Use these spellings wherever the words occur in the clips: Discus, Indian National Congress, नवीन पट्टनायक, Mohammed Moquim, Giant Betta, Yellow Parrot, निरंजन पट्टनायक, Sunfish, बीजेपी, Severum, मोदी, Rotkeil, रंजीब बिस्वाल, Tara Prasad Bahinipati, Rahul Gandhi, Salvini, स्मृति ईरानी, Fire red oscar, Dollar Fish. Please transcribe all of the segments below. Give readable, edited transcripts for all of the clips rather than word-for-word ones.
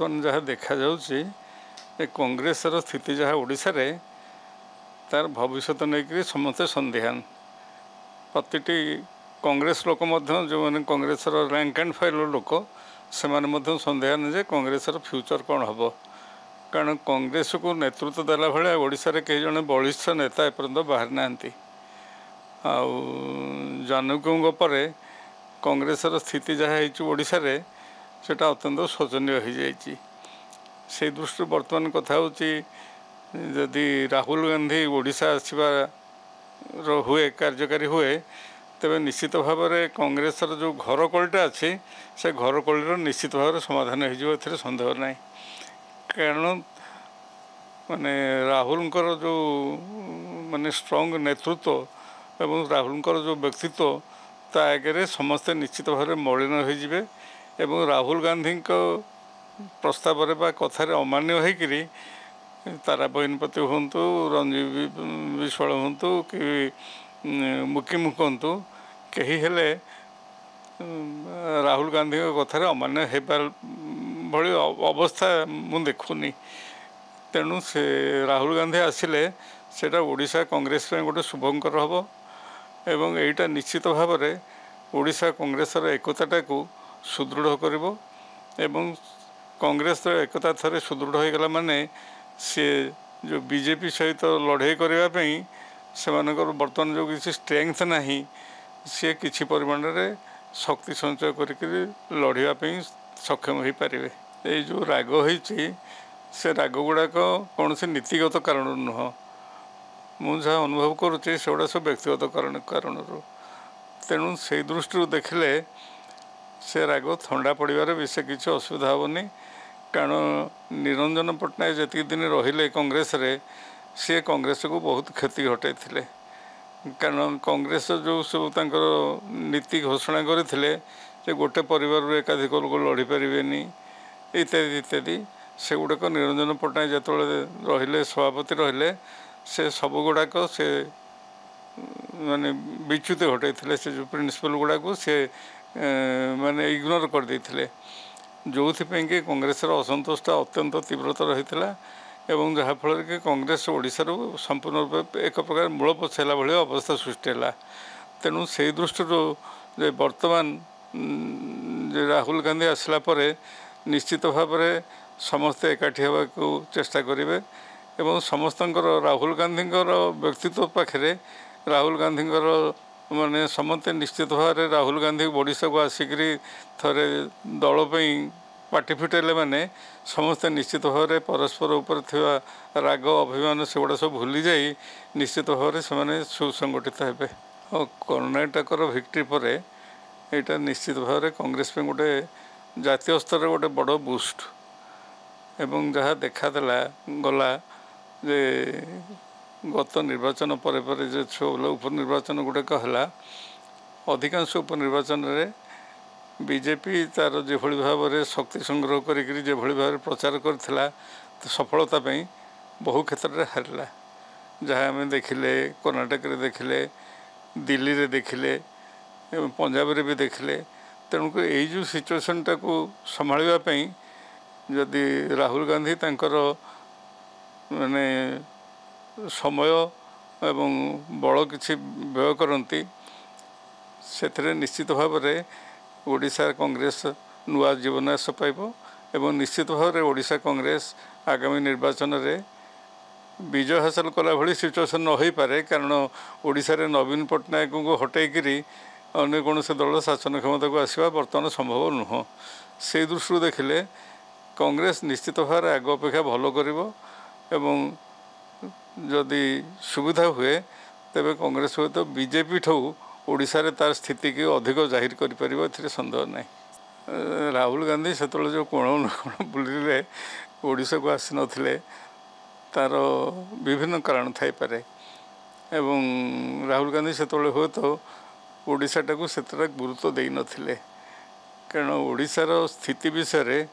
तन जहाँ देखा जा कांग्रेस स्थिति जहाँ ओडिशा रे तार भविष्य नहीं समस्ते सन्देहान प्रतिटी कांग्रेस लोक जो मैंने कांग्रेस रैंक एंड फाइल लोक से सन्देहान जे कांग्रेस फ्यूचर कौन हम कारण कांग्रेस को नेतृत्व देला भाया ओडिशा कई जन बलिष्ठ नेता एपर्यंत बाहर ना आनुकों पर कांग्रेस स्थिति जहाँ ओडिशा रे सेटा अत्यंत शोचनीय हो जाए से दृष्टि बर्तमान कथा जदि राहुल गांधी ओडिशा आसवर हुए कार्यकारी हुए तेरे निश्चित भाव में कांग्रेस जो घरकोलटा अच्छी से घरकोलर निश्चित भाव समाधान हो सन्देह ना कारण माने राहुल जो माने स्ट्रॉन्ग नेतृत्व एवं राहुल जो व्यक्तित्व ता आगे समस्ते निश्चित भाव में मलिन होइजिबे एवं राहुल गांधी को प्रस्ताव रे बा कथार अमान्य होकर तारा बहिनीपति हूँ रंजीब बिस्वाल हूँ कि मुकिम कहतु कहीं हेले राहुल गांधी कथार अमान्य हो पार भाई अवस्था मुझे देखुनी तेणु से राहुल गांधी आसिले सेटा ओडिशा कांग्रेस गोटे शुभंकर हम एवं एटा निश्चित भाव में ओडिशा कांग्रेस एकताटा को सुदृढ़ करिबो एवं कांग्रेस एकता थरे सुदृढ़ हो गला माने से जो बीजेपी सहित लड़ाई करबा पई सेमानकर वर्तमान जो किसी स्ट्रेंथ नाही से किसी परिमाण रे शक्ति संचय करके लड़ाई पई सक्षम हो पारिबे। ए जो राग होईची से राग गुड़ाक कौन से नीतिगत कारण नुह मु जहाँ अनुभव करुचे से गुड़ा सब व्यक्तिगत कारण तेणु से दृष्टि देखले से राग थंडा पड़वे विशेष किसी असुविधा हेनी कारण निरंजन पट्टनायक जी दिन रहिले कांग्रेस रे सी कांग्रेस को बहुत क्षति घटाई थे कारण कांग्रेस जो सब नीति घोषणा करते गोटे परिवार एकाधिक लोक लड़ी पारे इत्यादि इत्यादि से गुड़ाक निरंजन पट्टनायक जो रहिले सभापति रहिले से सब गुड़ाक से माने विच्युत घटाई से जो प्रिंसिपल गुड़ाक से माने इग्नोर कर देथिले जो कि कांग्रेस असंतोष अत्यंत तीव्रता रही एवं जहाँफल कि कांग्रेस ओडिशा संपूर्ण रूप एक प्रकार मूल पछेला भाई अवस्था सृष्टि है तेणु से दृष्टि वर्तमान राहुल गांधी आसला निश्चित भाव में समस्ते एकाठी होगा को चेष्टा करेंगे एवं समस्त राहुल गांधी व्यक्तित्व पाखे राहुल गांधी माने समस्ते निश्चित भाव में राहुल गांधी ओडिशा को आसिक थे दलपी पार्टी फिटेले मैंने समस्ते निश्चित भाव में परस्पर उपर था राग अभिमान से गुड़ा सब भूली जा निश्चित भाव से सुसंगठित हे और कर्णाटक विक्ट्री पर यहाँ निश्चित भाव में कांग्रेस में गोटे जातीय स्तर गोटे बड़ बुस्ट एवं जहाँ देखादेला गला जे गत निर्वाचन पर उपनिर्वाचन गुड़ाक है अधिकांश उपनिर्वाचन में बीजेपी तार जो भाव में शक्ति संग्रह कर प्रचार कर सफलता बहु क्षेत्र में हारला जहाँ आम देखिले कर्णाटक देखिले दिल्ली रे देखिले पंजाब रे भी देखिले तेणुक यू सिचुएसन टाक संभालवाई जदि राहुल गांधी तांकर माने समय एवं बड़ किसी व्यय करती से निश्चित भाव में ओडिशा कांग्रेस नुआ जीवन्यास पाइब एवं निश्चित भाव में ओडिशा कांग्रेस आगामी निर्वाचन में विजय हासिल कला भली सिचुएसन न हो पारे कारण ओडिशा रे नवीन पट्टनायक को हटैकरी अन्य कौन से दल शासन क्षमता को आसवा बर्तमान संभव नुह से दृष्टि देखिले कांग्रेस निश्चित भाव में आग अपेक्षा भल कर जदि सुविधा हुए तेरे कांग्रेस हूँ तो बीजेपी ठू ओडिशा तार स्थिति की अधिक जाहिर कर सन्देह ना राहुल गांधी से जो कोण कोण बुले ओडिशा को आसी नथिले तार विभिन्न कारण थाईपे एवं राहुल गांधी से हूँ तो ओडिशाटा को सेतरा गुरुत्व दे नथिले कारण ओडिशार स्थिति विषय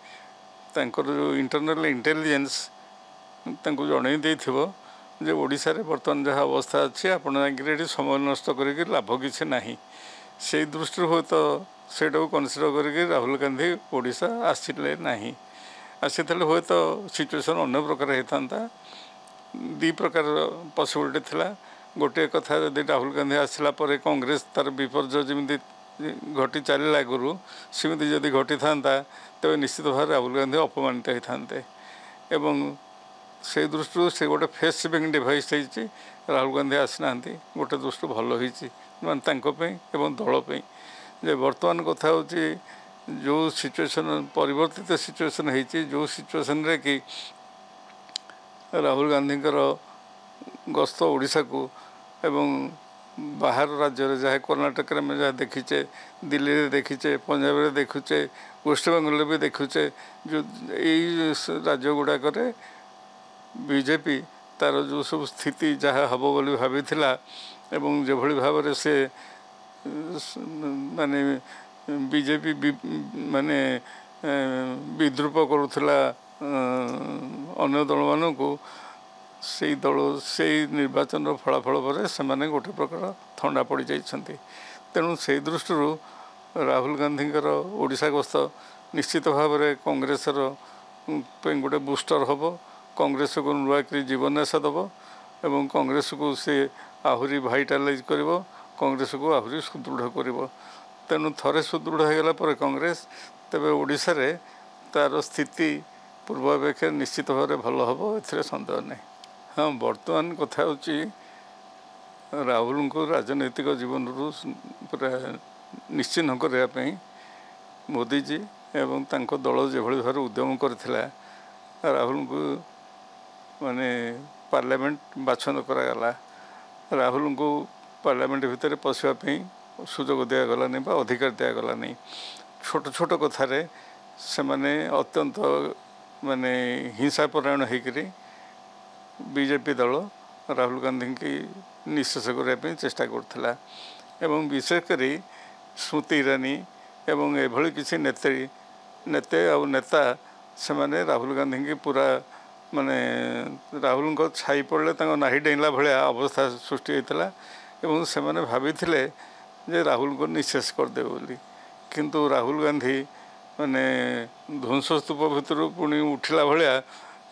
जो इंटरनल इंटेलिजेंस तांको जनै दैथिबो जे ओडिशा रे वर्तमान जहाँ अवस्था अच्छी आपण जाकि समय नष्ट करके लाभ किसी ना से दृष्टि हूँ तो सेटा को कनसीडर करके राहुल गांधी ओडिशा आसिले ना सेतले हुए तो सिचुएसन अन्य प्रकार होता दी प्रकार पॉसिबिलिटी थिला। गोटे कथा जदि राहुल गांधी आसला परे कांग्रेस तार विपर्जय जमी घटी चल आगुरी सेमती जदि घटी था तेज निश्चित भाव राहुल गांधी अपमानित होते से दृष्टि से गोटे फेस सेविंग डिवाइस होती राहुल गांधी आसना गोटे दृष्टि भल होने दलपाई जे बर्तमान कथा हूँ जो सिचुएसन परिवर्तित सिचुएसन होती जो सिचुएसन रे कि राहुल गांधी गस्त ओडिशा को एवं बाहर राज्य जहाँ कर्णाटक में जहाँ देखीचे दिल्ली रे देखीचे पंजाब रे देखुचे वेस्ट बंगाल भी देखुचे जो ये राज्य गुड़ाक बीजेपी तार जो सब स्थिति जहाँ हम बोली भाभी एवं जो भाव से माने बीजेपी माने विद्रूप करुला अन्य दल मान से दल से निर्वाचन फलाफल पर से गोटे प्रकार थंडा पड़ जाती। तेणु से दृष्टि राहुल गांधी ओडिशा गस्त निश्चित भाव कांग्रेस गोटे बूस्टर हम कांग्रेस को नुआ कि जीवन आशा दब एवं कांग्रेस को सी आहरी भाइटालाइज कर कांग्रेस को आहरी सुदृढ़ कर। तेणु थे सुदृढ़ होगापर कांग्रेस तेरे ओडिशा रे तार स्थिति पूर्वापेक्षा निश्चित भाव भल हम ए सन्देह ना। हाँ बर्तमान कथा हूँ राहुल को राजनीतिक जीवन रू पूरा निश्चिन्न करने मोदीजी एवं तांको दल जो भाव उद्यम करथिला राहुल को माने पार्लियामेंट बाछन कराला राहुल को पार्लियामेंट भितर पशापी सुजोग दिगलानी अधिकार दिगलानी छोट छोट कथार से माने अत्यंत माने हिंसापरायण होकर बीजेपी दल राहुल गांधी की निशेष करने चेष्टा करथिला एवं विशेषकर स्मृति ईरानी एवं एभली किसी नेत्री नेते और नेता से माने राहुल गांधी की पूरा माने राहुल को छाई पड़े तक नाहि डेला भाया अवस्था सृष्टि होता एवं से माने भाभी थिले जे राहुल को निशेष करदे बोली किंतु राहुल गांधी माने ध्वंसस्तूप भितर पुणी उठिला भाया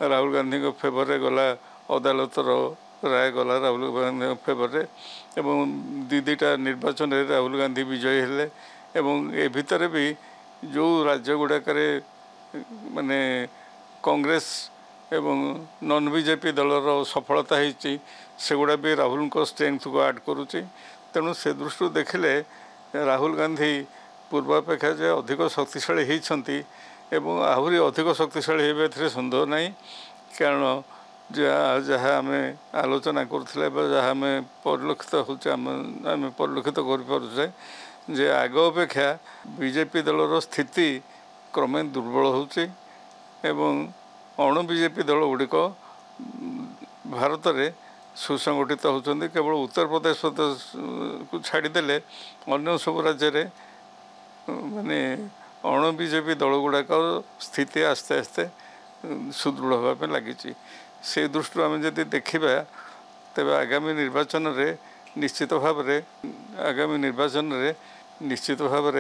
राहुल गांधी को फेवर गला अदालत राय गला राहुल गांधी फेवर एवं दीटा निर्वाचन राहुल गांधी विजयी हेले एवं ए भितर भी जो राज्य गुड़ाक माने कांग्रेस एवं नॉन बीजेपी दलर सफलता होती सेगुड़ा भी राहुल को स्ट्रेंथ को आड करुच्ची। तेणु से दृष्टि देखिले राहुल गांधी पूर्वापेक्षा जे अधिक शक्तिशाली होती एवं आहरी अधिक शक्तिशाली होगा सन्देह ना कारण जहाँ आम आलोचना करें जहाँ आम परिलक्षित होमें परिलक्षित करें जे आग अपेक्षा बीजेपी दलर स्थिति क्रमे दुर्बल होणु बीजेपी दल गुड़िक भारत में सुसंगठित होती केवल उत्तर प्रदेश को छाड़देले अगर सब राज्य में माने अणु बीजेपी दल गुड़ाक स्थिति आस्ते आस्ते सुदृढ़ होगापी लगी से दृष्टि आम जब देखा तेज आगामी निर्वाचन रे निश्चित भाव आगामी निर्वाचन रे निश्चित भाव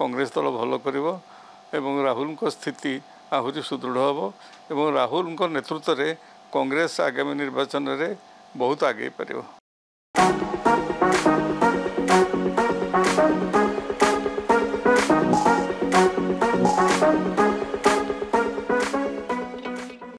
कांग्रेस दल भल कर राहुल स्थिति आहरी सुदृढ़ हम और राहुल नेतृत्व में कांग्रेस आगामी निर्वाचन रे बहुत आगे पार।